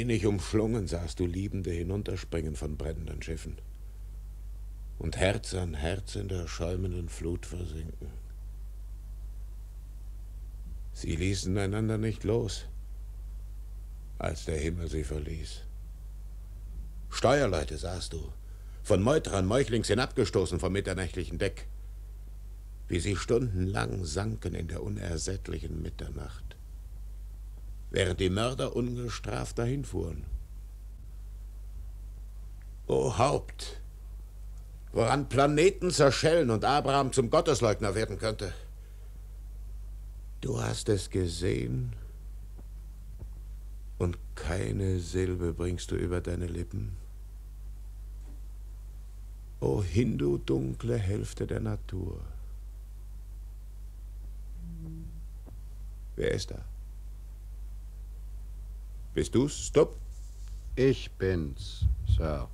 Innig umschlungen sahst du Liebende hinunterspringen von brennenden Schiffen und Herz an Herz in der schäumenden Flut versinken. Sie ließen einander nicht los, als der Himmel sie verließ. Steuerleute sahst du, von Meuterern meuchlings hinabgestoßen vom mitternächtlichen Deck, wie sie stundenlang sanken in der unersättlichen Mitternacht, während die Mörder ungestraft dahinfuhren. O Haupt, woran Planeten zerschellen und Abraham zum Gottesleugner werden könnte. Du hast es gesehen und keine Silbe bringst du über deine Lippen. O Hindu, dunkle Hälfte der Natur. Wer ist da? Bist du's, Stubb? Ich bin's, Sir.